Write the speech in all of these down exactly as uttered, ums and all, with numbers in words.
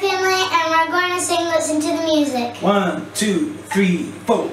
Park family, and we're going to sing Listen to the Music. One, two, three, four.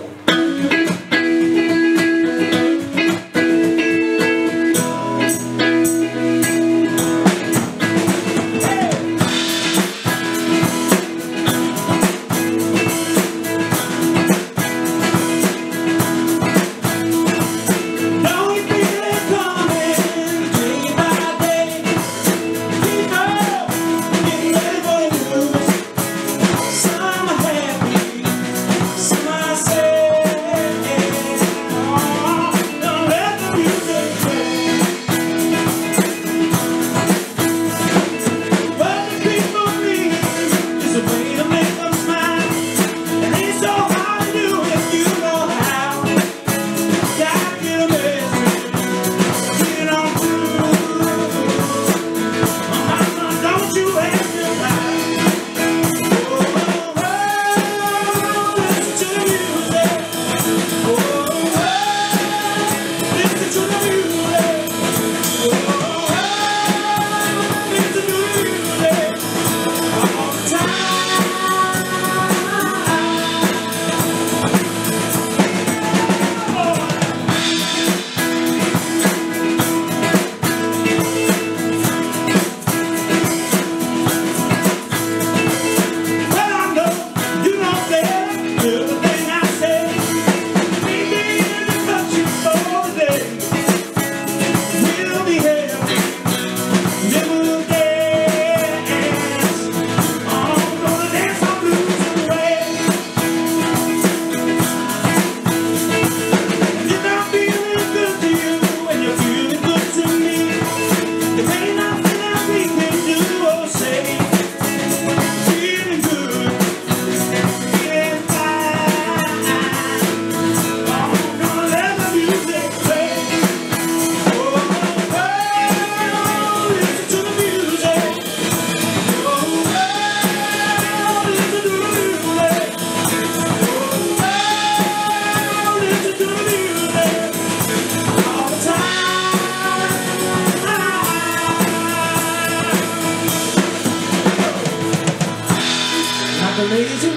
Ladies